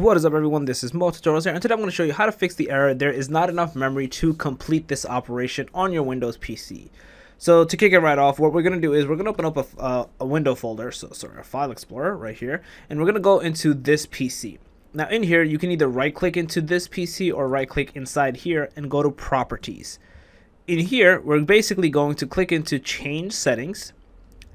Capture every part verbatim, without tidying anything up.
What is up, everyone? This is Mo Tutorials here, and today I'm going to show you how to fix the error there is not enough memory to complete this operation on your Windows P C. So to kick it right off, what we're going to do is we're going to open up a, uh, a window folder, so sorry, a file explorer right here, and we're going to go into this P C. Now in here, you can either right click into this P C or right click inside here and go to properties. In here, we're basically going to click into change settings,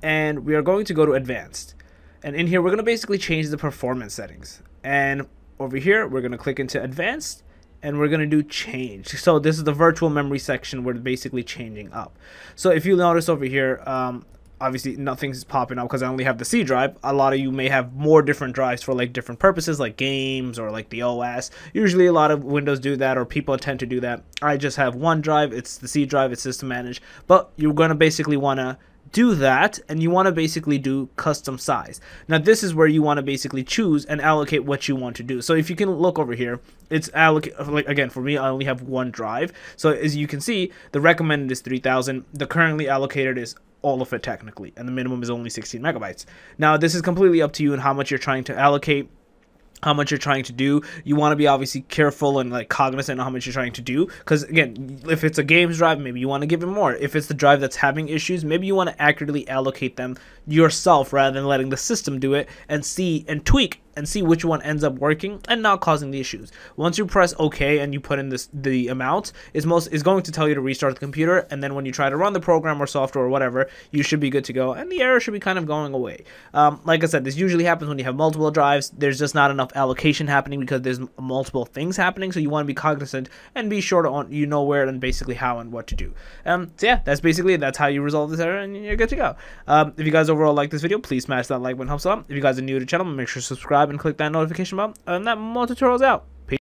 and we are going to go to advanced. And in here, we're going to basically change the performance settings. And over here, we're going to click into advanced and we're going to do change. So this is the virtual memory section we're basically changing up. So if you notice over here, um, obviously nothing's popping up because I only have the C drive. A lot of you may have more different drives for like different purposes, like games or like the O S. Usually a lot of Windows do that, or people tend to do that. I just have one drive. It's the C drive. It's system managed. But you're going to basically want to do that, and you want to basically do custom size. Now this is where you want to basically choose and allocate what you want to do. So if you can look over here, it's allocate, like again for me I only have one drive, so as you can see the recommended is three thousand, the currently allocated is all of it technically, and the minimum is only sixteen megabytes. Now this is completely up to you and how much you're trying to allocate, how much you're trying to do. You want to be obviously careful and like cognizant of how much you're trying to do, because again, if it's a games drive, maybe you want to give it more. If it's the drive that's having issues, maybe you want to accurately allocate them yourself rather than letting the system do it and see and tweak and see which one ends up working and not causing the issues. Once you press OK and you put in this the amount, it's most is going to tell you to restart the computer, and then when you try to run the program or software or whatever, you should be good to go, and the error should be kind of going away. Um, like I said, this usually happens when you have multiple drives. There's just not enough allocation happening because there's multiple things happening, so you want to be cognizant and be sure to on, you know where and basically how and what to do. Um, so yeah, that's basically that's how you resolve this error, and you're good to go. Um, if you guys overall like this video, please smash that like button, helps a lot. If you guys are new to the channel, make sure to subscribe and click that notification button, and that Mo Tutorials out.